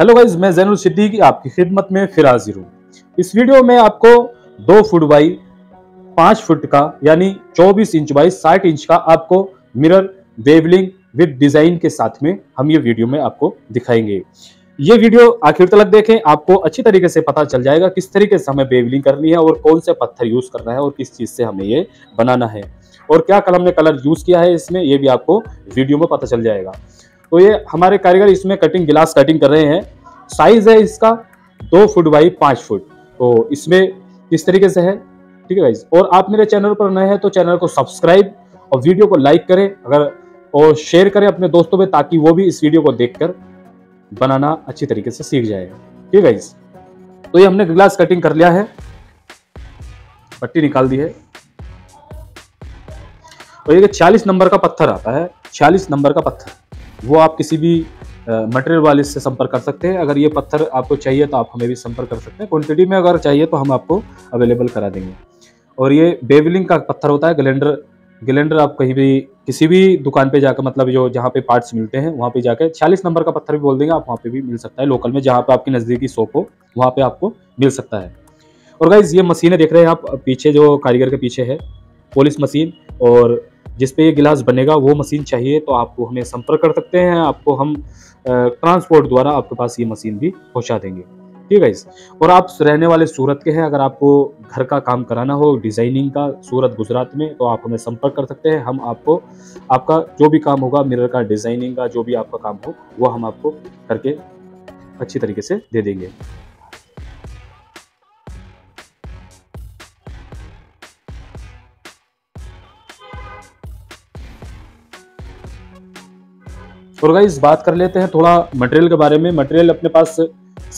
Hello guys, मैं जैनुल सिद्दी की आपकी खिदमत में फिर हाजिर हूँ। इस वीडियो में आपको 2 फुट बाई 5 फुट का यानी 24 इंच बाई 60 इंच का आपको मिरर वेवलिंग विद डिजाइन के साथ में हम ये वीडियो में आपको दिखाएंगे। ये वीडियो आखिर तक देखें, आपको अच्छी तरीके से पता चल जाएगा किस तरीके से हमें वेवलिंग करनी है और कौन से पत्थर यूज करना है और किस चीज से हमें ये बनाना है और क्या हमने कलर यूज किया है इसमें, ये भी आपको वीडियो में पता चल जाएगा। तो ये हमारे कारीगर इसमें कटिंग ग्लास कटिंग कर रहे हैं। साइज है इसका 2 फुट बाई 5 फुट। तो इसमें किस तरीके से है, ठीक है गाइज। और आप मेरे चैनल पर नए हैं तो चैनल को सब्सक्राइब और वीडियो को लाइक करें अगर और शेयर करें अपने दोस्तों में, ताकि वो भी इस वीडियो को देखकर बनाना अच्छी तरीके से सीख जाएगा। ठीक है गाइज, तो ये हमने ग्लास कटिंग कर लिया है, पट्टी निकाल दी है। और ये 46 नंबर का पत्थर आता है, 46 नंबर का पत्थर वो आप किसी भी मटेरियल वाले से संपर्क कर सकते हैं। अगर ये पत्थर आपको चाहिए तो आप हमें भी संपर्क कर सकते हैं, क्वांटिटी में अगर चाहिए तो हम आपको अवेलेबल करा देंगे। और ये बेवलिंग का पत्थर होता है, गलेंडर आप कहीं भी किसी भी दुकान पे जाकर, मतलब जो जहाँ पे पार्ट्स मिलते हैं वहाँ पे जाकर 46 नंबर का पत्थर भी बोल देंगे, आप वहाँ पे भी मिल सकता है। लोकल में जहाँ पे आपकी नज़दीकी शॉप हो वहाँ पे आपको मिल सकता है। और गाइज ये मशीनें देख रहे हैं आप, पीछे जो कारीगर के पीछे है पॉलिश मशीन और जिसपे ये गिलास बनेगा वो मशीन चाहिए तो आपको हमें संपर्क कर सकते हैं, आपको हम ट्रांसपोर्ट द्वारा आपके पास ये मशीन भी पहुंचा देंगे। ठीक है। और आप रहने वाले सूरत के हैं, अगर आपको घर का काम कराना हो डिज़ाइनिंग का सूरत गुजरात में तो आप हमें संपर्क कर सकते हैं। हम आपको आपका जो भी काम होगा, मिरर का डिज़ाइनिंग का जो भी आपका काम हो वो हम आपको करके अच्छी तरीके से दे देंगे। और गाइस बात कर लेते हैं थोड़ा मटेरियल के बारे में। मटेरियल अपने पास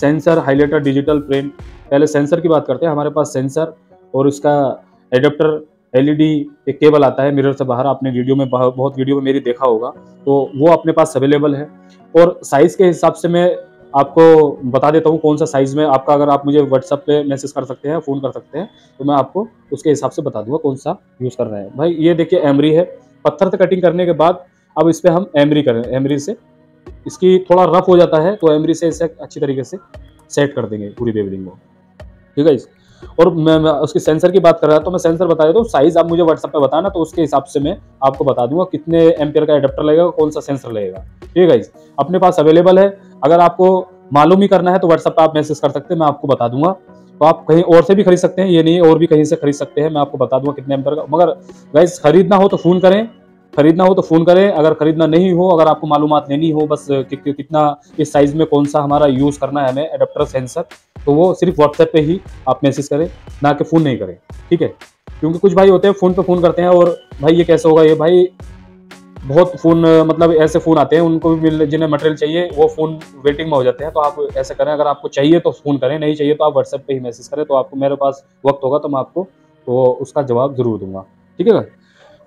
सेंसर, हाइलाइटर, डिजिटल प्रिंट। पहले सेंसर की बात करते हैं। हमारे पास सेंसर और उसका एडेप्टर, एलईडी, एक केबल आता है मिरर से बाहर, आपने वीडियो में बहुत वीडियो में मेरी देखा होगा, तो वो अपने पास अवेलेबल है। और साइज़ के हिसाब से मैं आपको बता देता हूँ कौन सा साइज़ में आपका, अगर आप मुझे व्हाट्सअप पे मैसेज कर सकते हैं, फ़ोन कर सकते हैं तो मैं आपको उसके हिसाब से बता दूंगा कौन सा यूज़ कर रहा है। भाई ये देखिए एमरी है, पत्थर से कटिंग करने के बाद अब इस पर हम एमरी करें, एमरी से इसकी थोड़ा रफ हो जाता है तो एमरी से इसे अच्छी तरीके से सेट कर देंगे पूरी वेवलिंग को। ठीक है। और मैं उसके सेंसर की बात कर रहा था तो मैं सेंसर बता देता हूँ। साइज़ आप मुझे व्हाट्सएप पे बताना तो उसके हिसाब से मैं आपको बता दूंगा कितने एम्पियर का एडेप्टर लगेगा, कौन सा सेंसर लगेगा। ठीक है, अपने पास अवेलेबल है। अगर आपको मालूम ही करना है तो व्हाट्सएप पर आप मैसेज कर सकते हैं, मैं आपको बता दूंगा। तो आप कहीं और से भी खरीद सकते हैं, ये नहीं और भी कहीं से खरीद सकते हैं, मैं आपको बता दूंगा कितने एम्पियर का। मगर गाइज खरीदना हो तो फ़ोन करें, खरीदना हो तो फ़ोन करें। अगर खरीदना नहीं हो, अगर आपको मालूमात लेनी हो बस कितना इस साइज़ में कौन सा हमारा यूज़ करना है हमें एडेप्टर सेंसर, तो वो सिर्फ व्हाट्सएप पे ही आप मैसेज करें, ना कि फ़ोन नहीं करें। ठीक है, क्योंकि कुछ भाई होते हैं फ़ोन पे फ़ोन करते हैं और भाई ये कैसे होगा, ये भाई बहुत फ़ोन, मतलब ऐसे फ़ोन आते हैं उनको भी जिन्हें मटेरियल चाहिए वो फ़ोन वेटिंग में हो जाते हैं। तो आप ऐसे करें, अगर आपको चाहिए तो फ़ोन करें, नहीं चाहिए तो आप व्हाट्सएप पर ही मैसेज करें। तो आपको मेरे पास वक्त होगा तो मैं आपको तो उसका जवाब ज़रूर दूँगा। ठीक है।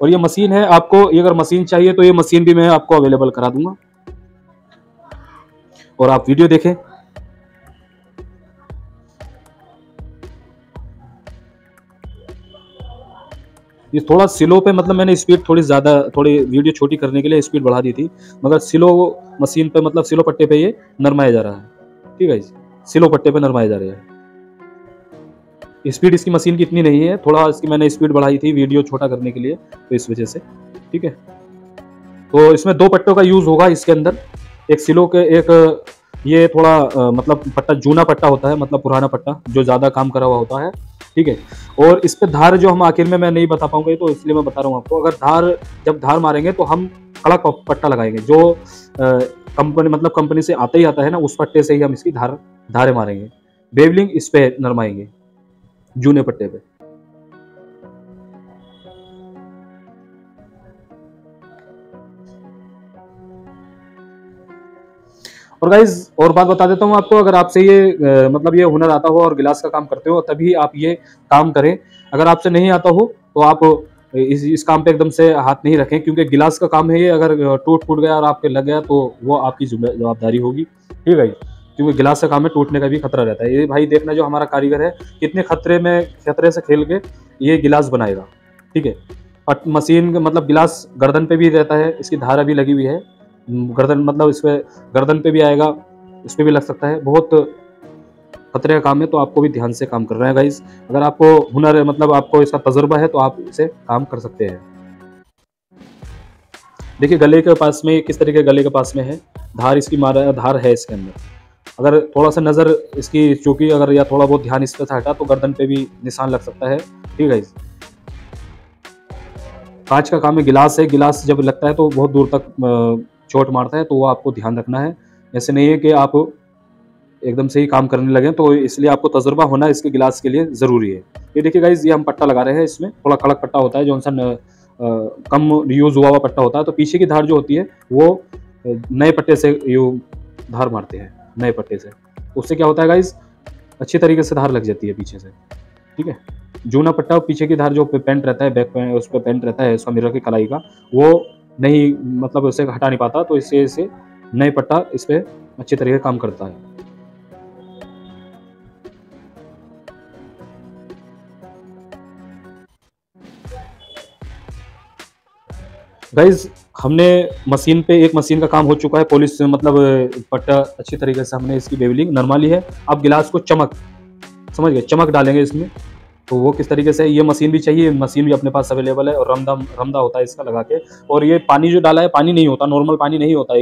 और ये मशीन है, आपको ये अगर मशीन चाहिए तो ये मशीन भी मैं आपको अवेलेबल करा दूंगा। और आप वीडियो देखें। ये थोड़ा स्लो पे, मतलब मैंने स्पीड थोड़ी ज़्यादा, थोड़ी वीडियो छोटी करने के लिए स्पीड बढ़ा दी थी, मगर स्लो मशीन पे, मतलब स्लो पट्टे पे ये नरमाया जा रहा है। ठीक है, स्लो पट्टे पे नरमाया जा रहा है। स्पीड इसकी मशीन की इतनी नहीं है, थोड़ा इसकी मैंने स्पीड बढ़ाई थी वीडियो छोटा करने के लिए, तो इस वजह से। ठीक है। तो इसमें 2 पट्टों का यूज़ होगा इसके अंदर, एक सिलो के, एक ये थोड़ा मतलब पट्टा जूना पट्टा होता है, मतलब पुराना पट्टा जो ज़्यादा काम करा हुआ होता है। ठीक है। और इस पर धार जो हम आखिर में मैं नहीं बता पाऊंगा तो इसलिए मैं बता रहा हूँ आपको। अगर धार, जब धार मारेंगे तो हम कड़ा पट्टा लगाएंगे जो कंपनी, मतलब कंपनी से आता ही आता है ना, उस पट्टे से ही हम इसकी धारे मारेंगे। वेवलिंग इस पर नरमाएंगे जूने पट्टे पे। और गाइज और बात बता देता हूँ आपको, अगर आपसे ये मतलब ये हुनर आता हो और गिलास का काम करते हो तभी आप ये काम करें। अगर आपसे नहीं आता हो तो आप इस काम पे एकदम से हाथ नहीं रखें, क्योंकि गिलास का काम है ये। अगर टूट फूट गया और आपके लग गया तो वो आपकी जवाबदारी होगी। ठीक है, क्योंकि गिलास का काम में टूटने का भी खतरा रहता है। ये भाई देखना जो हमारा कारीगर है कितने खतरे से खेल के ये गिलास बनाएगा। ठीक है। मशीन का मतलब गिलास गर्दन पे भी रहता है, इसकी धारा भी लगी हुई है, गर्दन मतलब इस पर गर्दन पे भी आएगा, इसमें भी लग सकता है। बहुत खतरे का काम है, तो आपको भी ध्यान से काम करना है गाइज। अगर आपको हुनर है, मतलब आपको इसका तजुर्बा है, तो आप इसे काम कर सकते हैं। देखिए गले के पास में किस तरीके गले के पास में है, धार इसकी मारा धार है इसके अंदर। अगर थोड़ा सा नज़र इसकी चूकी अगर या थोड़ा बहुत ध्यान इस पर हटा तो गर्दन पे भी निशान लग सकता है। ठीक है, कांच का काम है, गिलास है, गिलास जब लगता है तो बहुत दूर तक चोट मारता है, तो वो आपको ध्यान रखना है। ऐसे नहीं है कि आप एकदम से ही काम करने लगे, तो इसलिए आपको तजुर्बा होना इसके गिलास के लिए ज़रूरी है। ये देखिए गाइज, ये हम पट्टा लगा रहे हैं, इसमें थोड़ा कड़क पट्टा होता है, जो सा कम यूज़ हुआ हुआ पट्टा होता है। तो पीछे की धार जो होती है वो नए पट्टे से यू धार मारते हैं, नए पट्टे से, उससे क्या होता है गाइज, अच्छी तरीके से धार लग जाती है पीछे से। ठीक है, जूना पट्टा पीछे की धार जो पेंट रहता है, बैक पे उस पर पेंट रहता है उसका मिरर की कलाई का, वो नहीं मतलब उसे हटा नहीं पाता, तो इससे इसे नए पट्टा इस पर अच्छी तरीके से काम करता है। गाइज हमने मशीन पे एक मशीन का काम हो चुका है, पॉलिश मतलब पट्टा अच्छी तरीके से हमने इसकी बेवलिंग नॉर्मली है। अब गिलास को चमक, समझ गए, चमक डालेंगे इसमें, तो वो किस तरीके से, ये मशीन भी चाहिए, मशीन भी अपने पास अवेलेबल है। और रमदा होता है इसका लगा के। और ये पानी जो डाला है पानी नहीं होता, नॉर्मल पानी नहीं होता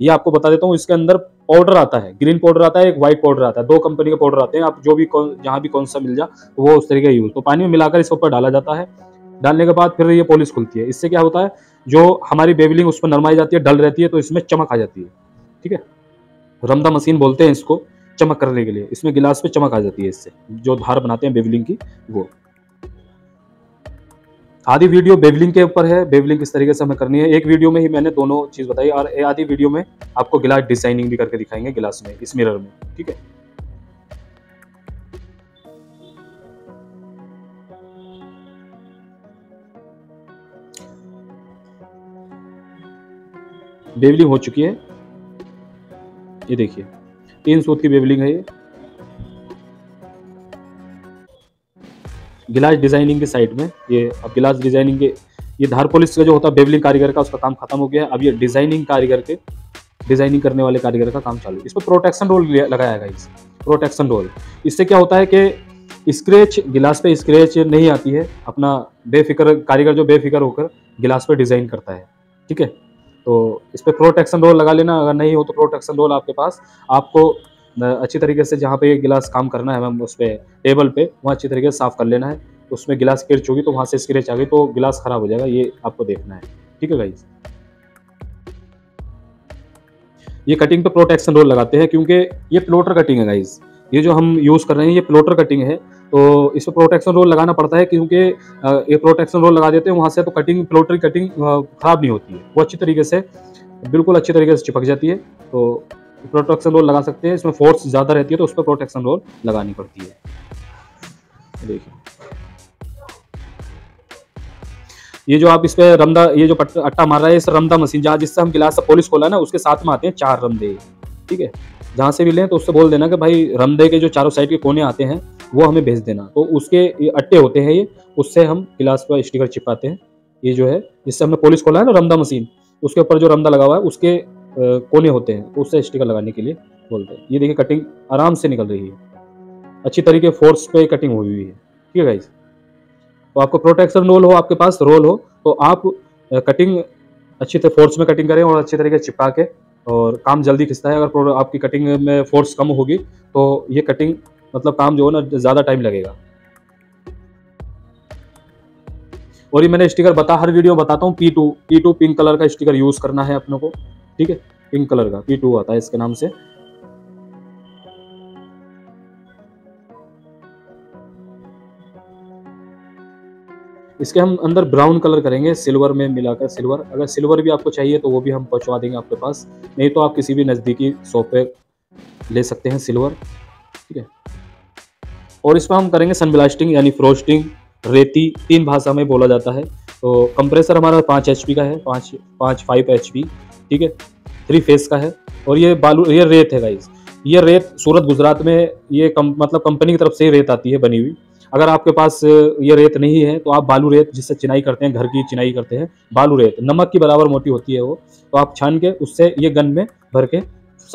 ये आपको बता देता हूँ। इसके अंदर पाउडर आता है, ग्रीन पाउडर आता है, एक व्हाइट पाउडर आता है, दो कंपनी के पाउडर आते हैं। आप जो भी जहाँ भी कौन सा मिल जा वो उस तरीके यूज़। तो पानी में मिलाकर इसके ऊपर डाला जाता है, डालने के बाद फिर ये पॉलिश खुलती है। इससे क्या होता है, जो हमारी बेवलिंग उस पर नरमाई जाती है, डल रहती है, तो इसमें चमक आ जाती है। ठीक है, रमदा मशीन बोलते हैं इसको, चमक करने के लिए। इसमें गिलास पे चमक आ जाती है, इससे जो धार बनाते हैं बेवलिंग की। वो आधी वीडियो बेवलिंग के ऊपर है, बेवलिंग किस तरीके से हमें करनी है। एक वीडियो में ही मैंने दोनों चीज़ बताई, और आधी वीडियो में आपको गिलास डिजाइनिंग भी करके दिखाएंगे गिलास में, इस मिरर में। ठीक है, बेवलिंग हो चुकी है, ये देखिए 3 सूत की बेवलिंग है। ये गिलास डिजाइनिंग के साइड में, ये अब गिलास डिजाइनिंग के, ये धार पॉलिश का जो होता है बेवलिंग कारीगर का, उसका काम खत्म हो गया है। अब ये डिजाइनिंग कारीगर के, डिजाइनिंग करने वाले कारीगर का काम चालू है। इस पर प्रोटेक्शन रोल लगाया गया, इस प्रोटेक्शन रोल, इससे क्या होता है कि स्क्रैच गिलास पे स्क्रैच नहीं आती है। अपना बेफिक्र कारीगर जो बेफिक्र होकर गिलास पर डिजाइन करता है। ठीक है, तो इस पर प्रोटेक्शन रोल लगा लेना, अगर नहीं हो तो प्रोटेक्शन रोल आपके पास। आपको अच्छी तरीके से जहाँ पे ये गिलास काम करना है, हम उस पर टेबल पे वहाँ अच्छी तरीके से साफ़ कर लेना है। उसमें गिलास स्क्रैच होगी तो वहाँ से स्क्रैच आ गई तो गिलास ख़राब हो जाएगा, ये आपको देखना है। ठीक है गाइस, ये कटिंग पे प्रोटेक्शन रोल लगाते हैं, क्योंकि ये प्लोटर कटिंग है गाइस, ये जो हम यूज़ कर रहे हैं ये प्लोटर कटिंग है, तो इस पर प्रोटेक्शन रोल लगाना पड़ता है। क्योंकि ये प्रोटेक्शन रोल लगा देते हैं वहाँ से, तो कटिंग, प्लोटर की कटिंग ख़राब नहीं होती है, वो अच्छी तरीके से, बिल्कुल अच्छी तरीके से चिपक जाती है। तो प्रोटेक्शन रोल लगा सकते हैं, इसमें फोर्स ज़्यादा रहती है तो उस पर प्रोटेक्शन रोल लगानी पड़ती है। देखिए ये जो आप इस पर रमदा, ये जो अट्टा मार रहा है, इस रमदा मशीन जहाँ जिससे हम गिलास पॉलिश खोला ना, उसके साथ में आते हैं 4 रमदे। ठीक है, जहाँ से भी लें तो उससे बोल देना कि भाई रमदे के जो चारों साइड के कोने आते हैं वो हमें भेज देना। तो उसके अट्टे होते हैं, ये उससे हम गिलास पर स्टिकर चिपकाते हैं। ये जो है जिससे हमने पॉलिश खोला है ना रमदा मशीन, उसके ऊपर जो रमदा लगा हुआ है उसके कोने होते हैं, तो उससे स्टिकर लगाने के लिए बोलते हैं। ये देखिए कटिंग आराम से निकल रही है, अच्छी तरीके फोर्स पे कटिंग हुई हुई है। ठीक है गाइज, तो आपको प्रोटेक्शन रोल हो, आपके पास रोल हो, तो आप कटिंग अच्छी तरह फोर्स में कटिंग करें और अच्छी तरीके से चिपका के, और काम जल्दी खिंचता है। अगर आपकी कटिंग में फोर्स कम होगी तो ये कटिंग मतलब काम जो है ना ज़्यादा टाइम लगेगा। और ये मैंने स्टिकर हर वीडियो में बताता हूँ, पी टू पिंक कलर का स्टिकर यूज़ करना है अपने को। ठीक है, पिंक कलर का P2 आता है इसके नाम से। इसके हम अंदर ब्राउन कलर करेंगे, सिल्वर में मिलाकर, सिल्वर, अगर सिल्वर भी आपको चाहिए तो वो भी हम पहुँचवा देंगे आपके पास, नहीं तो आप किसी भी नज़दीकी शॉप पे ले सकते हैं सिल्वर। ठीक है, और इसमें हम करेंगे सनब्लास्टिंग यानी फ्रोस्टिंग, रेती, 3 भाषा में बोला जाता है। तो कंप्रेसर हमारा 5 HP का है, 5.5 HP। ठीक है, 3 फेस का है। और ये बालू, ये रेत है गाइस, ये रेत सूरत गुजरात में ये मतलब कंपनी की तरफ से रेत आती है बनी हुई। अगर आपके पास ये रेत नहीं है तो आप बालू रेत, जिससे चिनाई करते हैं, घर की चिनाई करते हैं, बालू रेत नमक की बराबर मोटी होती है वो, तो आप छान के उससे ये गन में भर के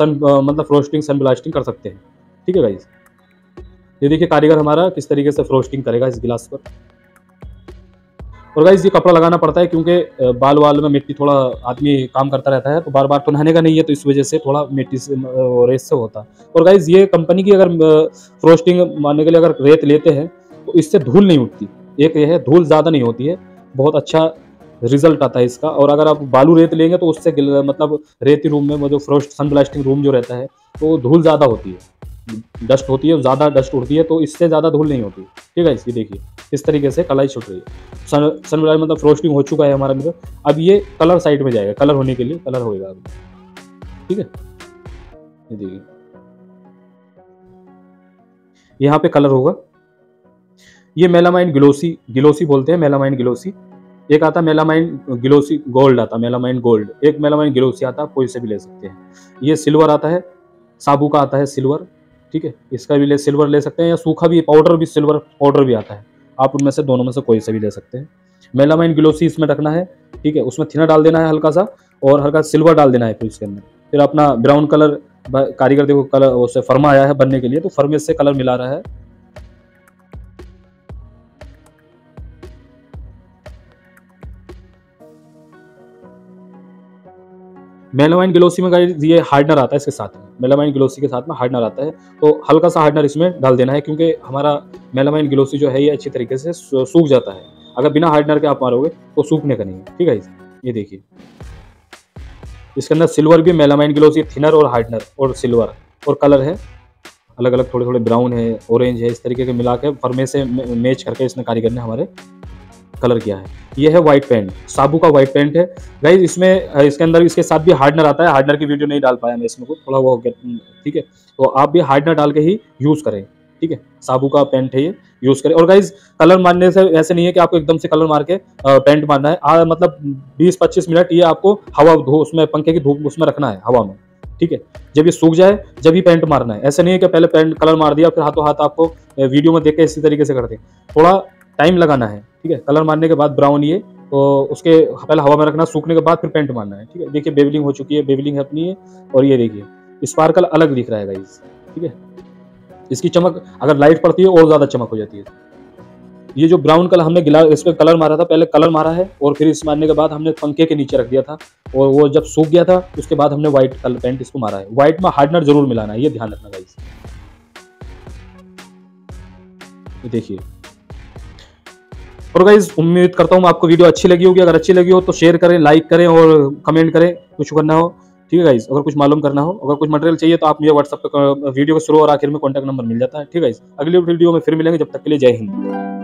मतलब फ्रोस्टिंग सन ब्लास्टिंग कर सकते हैं। ठीक है गाइस, ये देखिए कारीगर हमारा किस तरीके से फ्रोस्टिंग करेगा इस गिलास पर। और गाइस ये कपड़ा लगाना पड़ता है क्योंकि बाल वाल में मिट्टी थोड़ा आदमी काम करता रहता है तो बार बार तो नहाने का नहीं है, तो इस वजह से थोड़ा मिट्टी से रेत से होता। और गाइस ये कंपनी की अगर फ्रोस्टिंग मानने के लिए अगर रेत लेते हैं तो इससे धूल नहीं उठती, एक ये है धूल ज़्यादा नहीं होती है, बहुत अच्छा रिजल्ट आता है इसका। और अगर आप बालू रेत लेंगे तो उससे मतलब रेती रूम में जो फ्रोस्ट सन ब्लास्टिंग रूम जो रहता है तो धूल ज़्यादा होती है, डस्ट होती है, ज़्यादा डस्ट उड़ती है, तो इससे ज़्यादा धूल नहीं होती। ठीक है, इसकी देखिए इस तरीके से कलाई छुट रही है, सन ब्लास्ट मतलब फ्रोस्टिंग हो चुका है हमारा मित्र। अब ये कलर साइड में जाएगा, कलर होने के लिए कलर होएगा। ठीक है, ये देखिए यहाँ पे कलर होगा। ये मेलामाइन गिलोसी बोलते हैं, मेलामाइन गिलोसी। एक आता मेलामाइन गिलोसी गोल्ड आता, मेलामाइन गोल्ड, एक मेलामाइन गिलोसी आता, कोई से भी ले सकते हैं। ये सिल्वर आता है, साबू का आता है सिल्वर। ठीक है, इसका भी सिल्वर ले सकते हैं, या सूखा भी पाउडर भी सिल्वर पाउडर भी आता है। आप उनमें से दोनों में से कोई से भी ले सकते हैं। मेलामाइन ग्लोसी इसमें रखना है। ठीक है, उसमें थिनर डाल देना है हल्का सा, और हल्का सिल्वर डाल देना है फिर इसके अंदर। फिर अपना ब्राउन कलर, कारीगर देखो कलर उससे फर्मा आया है बनने के लिए, तो फर्मे से कलर मिला रहा है। मेलामाइन ग्लोसी में गाइस ये हार्डनर आता है इसके साथ में, मेलामाइन ग्लोसी के साथ में हार्डनर आता है, तो हल्का सा हार्डनर इसमें डाल देना है क्योंकि हमारा मेलामाइन ग्लोसी जो है ये अच्छी तरीके से सूख जाता है। अगर बिना हार्डनर के आप मारोगे तो सूखने का नहीं है। ठीक है, ये देखिए इसके अंदर सिल्वर भी, मेलामाइन ग्लोसी थिनर और हार्डनर और सिल्वर और कलर है अलग अलग, थोड़े थोड़े ब्राउन है, ऑरेंज है, इस तरीके के मिला के फर्मे से मैच करके इसने कारीगर ने हमारे कलर किया है। ये है व्हाइट पेंट, साबू का व्हाइट पेंट है गाइज। इसमें इसके अंदर इसके साथ भी हार्डनर आता है, हार्डनर की वीडियो नहीं डाल पाया मैं इसमें, को थोड़ा वो हो गया। ठीक है, तो आप भी हार्डनर डाल के ही यूज़ करें। ठीक है, साबू का पेंट है ये, यूज़ करें। और गाइज कलर मारने से ऐसे नहीं है कि आपको एकदम से कलर मार के पेंट मारना है, मतलब 20-25 मिनट ये आपको हवा उसमें पंखे की धूप उसमें रखना है हवा में। ठीक है, जब ये सूख जाए जब ही पेंट मारना है, ऐसे नहीं है कि पहले पेंट कलर मार दिया फिर हाथों हाथ आपको वीडियो में देख के इसी तरीके से कर दें, थोड़ा टाइम लगाना है। ठीक है, कलर मारने के बाद ब्राउन ये तो उसके पहले हवा में रखना, सूखने के बाद फिर पेंट मारना है। ठीक है, देखिए बेबलिंग हो चुकी है, बेबलिंग है अपनी है, और ये देखिए स्पार्कल अलग दिख रहा है गाइस। ठीक है, इसकी चमक अगर लाइट पड़ती है और ज़्यादा चमक हो जाती है। ये जो ब्राउन कलर हमने इस पर कलर मारा था, पहले कलर मारा है और फिर इस मारने के बाद हमने पंखे के नीचे रख दिया था, और वो जब सूख गया था उसके बाद हमने व्हाइट कलर पेंट इसको मारा है। व्हाइट में हार्डनर जरूर मिलाना है, ये ध्यान रखना गाइस। देखिए, और गाइज उम्मीद करता हूँ आपको वीडियो अच्छी लगी होगी। अगर अच्छी लगी हो तो शेयर करें, लाइक करें और कमेंट करें, कुछ करना हो। ठीक है गाइज, अगर कुछ मालूम करना हो, अगर कुछ मटेरियल चाहिए तो आप मुझे व्हाट्सएप पर वीडियो के शुरू और आखिर में कॉन्टैक्ट नंबर मिल जाता है। ठीक है गाइज, अगली वीडियो में फिर मिलेंगे, जब तक के लिए जय हिंद।